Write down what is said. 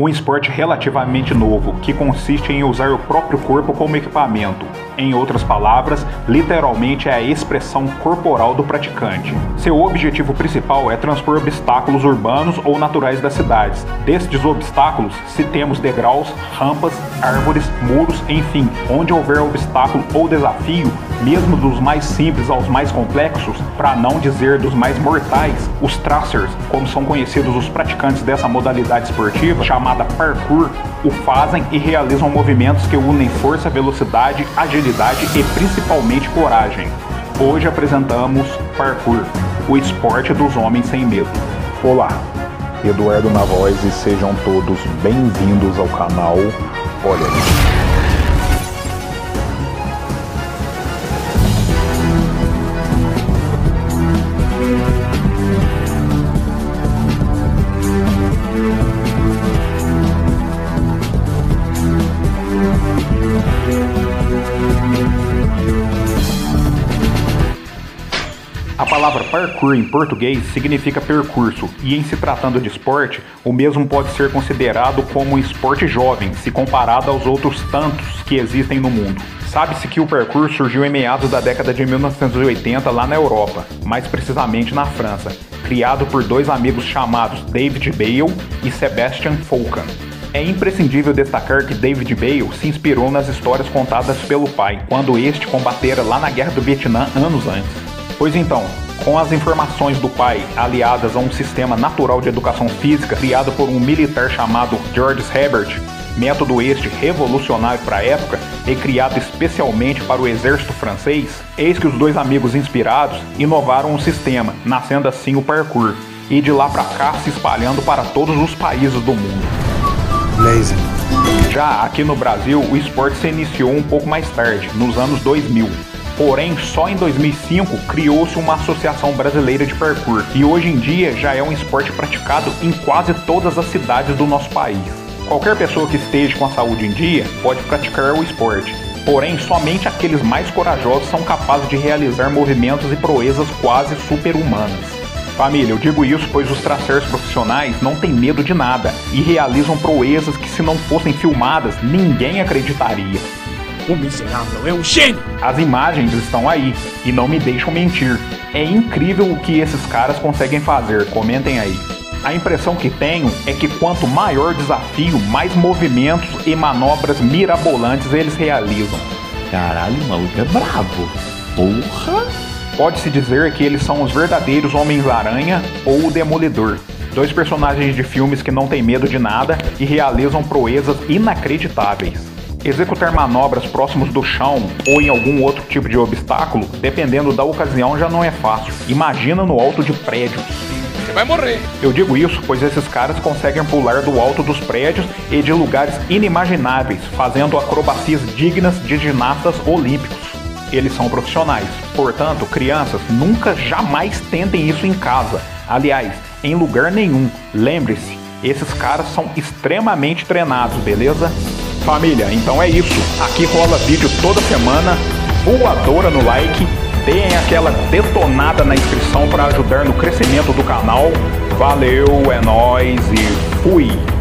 Um esporte relativamente novo, que consiste em usar o próprio corpo como equipamento. Em outras palavras, literalmente é a expressão corporal do praticante. Seu objetivo principal é transpor obstáculos urbanos ou naturais das cidades. Destes obstáculos, citemos degraus, rampas, árvores, muros, enfim, onde houver obstáculo ou desafio, mesmo dos mais simples aos mais complexos, para não dizer dos mais mortais, os tracers, como são conhecidos os praticantes dessa modalidade esportiva, chamada parkour, o fazem e realizam movimentos que unem força, velocidade, agilidade e principalmente coragem. Hoje apresentamos parkour, o esporte dos homens sem medo. Olá, Eduardo na voz e sejam todos bem-vindos ao canal Olha Isso! A palavra parkour em português significa percurso, e em se tratando de esporte, o mesmo pode ser considerado como um esporte jovem, se comparado aos outros tantos que existem no mundo. Sabe-se que o parkour surgiu em meados da década de 1980 lá na Europa, mais precisamente na França, criado por dois amigos chamados David Belle e Sébastien Foucan. É imprescindível destacar que David Belle se inspirou nas histórias contadas pelo pai, quando este combatera lá na Guerra do Vietnã anos antes. Pois então, com as informações do pai aliadas a um sistema natural de educação física criado por um militar chamado Georges Hébert, método este revolucionário para a época e criado especialmente para o exército francês, eis que os dois amigos inspirados inovaram o sistema, nascendo assim o parkour, e de lá para cá se espalhando para todos os países do mundo. Já aqui no Brasil, o esporte se iniciou um pouco mais tarde, nos anos 2000. Porém, só em 2005 criou-se uma associação brasileira de parkour e hoje em dia já é um esporte praticado em quase todas as cidades do nosso país. Qualquer pessoa que esteja com a saúde em dia pode praticar o esporte, porém somente aqueles mais corajosos são capazes de realizar movimentos e proezas quase super-humanas. Família, eu digo isso pois os tracers profissionais não têm medo de nada e realizam proezas que, se não fossem filmadas, ninguém acreditaria. O miserável é um gênio! As imagens estão aí, e não me deixam mentir. É incrível o que esses caras conseguem fazer, comentem aí. A impressão que tenho é que quanto maior desafio, mais movimentos e manobras mirabolantes eles realizam. Caralho, o maluco é bravo! Porra! Pode-se dizer que eles são os verdadeiros Homens-Aranha ou o Demolidor. Dois personagens de filmes que não têm medo de nada e realizam proezas inacreditáveis. Executar manobras próximos do chão ou em algum outro tipo de obstáculo, dependendo da ocasião, já não é fácil. Imagina no alto de prédios. Você vai morrer! Eu digo isso pois esses caras conseguem pular do alto dos prédios e de lugares inimagináveis, fazendo acrobacias dignas de ginastas olímpicos. Eles são profissionais, portanto, crianças, nunca jamais tentem isso em casa. Aliás, em lugar nenhum. Lembre-se, esses caras são extremamente treinados, beleza? Família, então é isso, aqui rola vídeo toda semana, voadora no like, deem aquela detonada na inscrição para ajudar no crescimento do canal, valeu, é nóis e fui!